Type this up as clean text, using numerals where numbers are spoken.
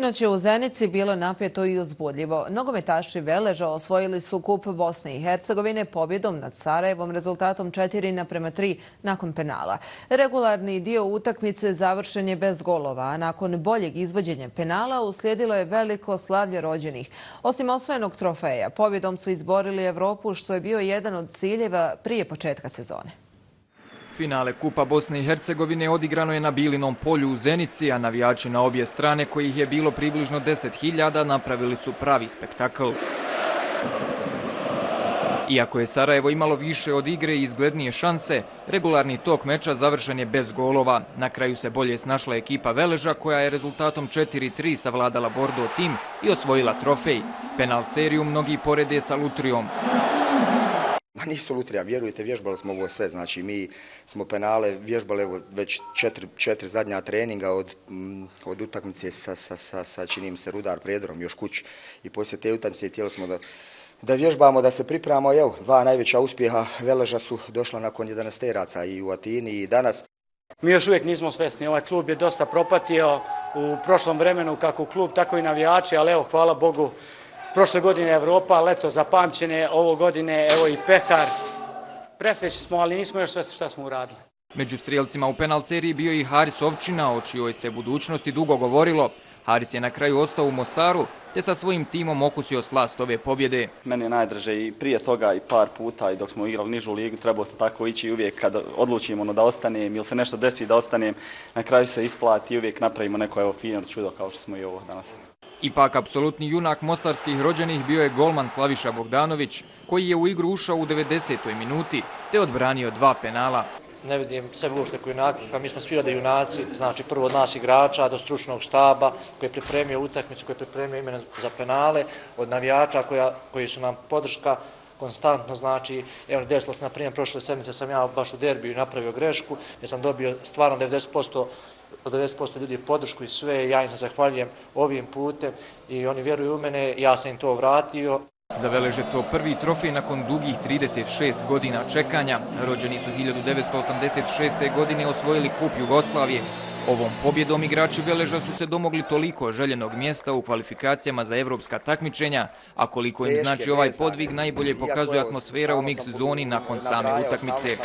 Noć je u Zenici bilo napeto i uzbudljivo. Nogometaši Veleža osvojili su Kup Bosne i Hercegovine pobjedom nad Sarajevom rezultatom 4:3 nakon penala. Regularni dio utakmice završen je bez golova, a nakon boljeg izvođenja penala uslijedilo je veliko slavlje rođenih. Osim osvojenog trofeja, pobjedom su izborili Evropu, što je bio jedan od ciljeva prije početka sezone. Finale Kupa Bosne i Hercegovine odigrano je na Bilinom polju u Zenici, a navijači na obje strane, kojih je bilo približno 10.000, napravili su pravi spektakl. Iako je Sarajevo imalo više od igre i izglednije šanse, regularni tok meča završen je bez golova. Na kraju se bolje snašla ekipa Veleža, koja je rezultatom 4:3 savladala Bordo tim i osvojila trofej. Penal seriju mnogi porede sa Lutrijom. Nisu lutrija, vjerujte, vježbali smo ovo sve, znači mi smo penale vježbali već četiri zadnja treninga od utakmice sa činim se Rudar Prijedorom još kući, i poslije te utakmice htjeli smo da vježbamo, da se pripremamo. Evo, dva najveća uspjeha Veleža su došla nakon 11 teraca i u Atini i danas. Mi još uvijek nismo svesni, ovaj klub je dosta propatio u prošlom vremenu, kako klub, tako i navijači, ali evo, hvala Bogu, prošle godine Evropa, leto zapamćene, ovo godine evo i pehar. Presreći smo, ali nismo još sve što smo uradili. Među strijelcima u penal seriji bio i Haris Ovčina, o čijoj se budućnosti dugo govorilo. Haris je na kraju ostao u Mostaru, te sa svojim timom okusio slast ove pobjede. Meni je najdraže i prije toga i par puta, i dok smo igrali nižu ligu, trebao se tako ići, i uvijek kad odlučimo da ostanem ili se nešto desi da ostanem, na kraju se isplati i uvijek napravimo neko evo fino čudo kao što smo i ovo danas. Ipak, apsolutni junak mostarskih rođenih bio je golman Slaviša Bogdanović, koji je u igru ušao u 90. minuti, te odbranio dva penala. Ne vidim sebe uopšte koji junaka, pa mi smo svi rade junaci, znači prvo od nas igrača do stručnog štaba koji je pripremio utakmicu, koji je pripremio imena za penale, od navijača koji su nam podrška konstantno, znači, evo, desilo se, na primjer, prošle sedmice sam ja baš u derbiju napravio grešku, jer sam dobio stvarno 90% ljudi podršku i sve, ja im se zahvaljujem ovim putem i oni vjeruju u mene, ja sam im to vratio. Za Velež je to prvi trofej nakon dugih 36 godina čekanja. Rođeni su 1986. godine osvojili Kup Jugoslavije. Ovom pobjedom igrači Veleža su se domogli toliko željenog mjesta u kvalifikacijama za evropska takmičenja, a koliko im znači ovaj podvig najbolje pokazuje atmosfera u mix zoni nakon same utakmice.